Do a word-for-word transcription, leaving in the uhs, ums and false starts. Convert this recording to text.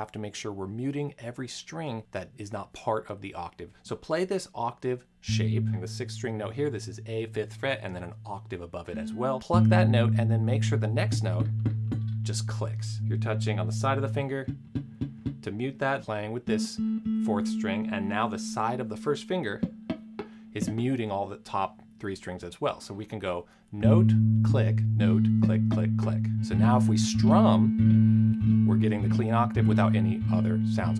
have to make sure we're muting every string that is not part of the octave. So play this octave shape, the sixth string note here, this is A, fifth fret, and then an octave above it as well. Pluck that note and then make sure the next note just clicks. You're touching on the side of the finger to mute that, playing with this fourth string, and now the side of the first finger is muting all the top three strings as well. So we can go note, click, note, click, click, click. So now if we strum, we're getting the clean octave without any other sounds.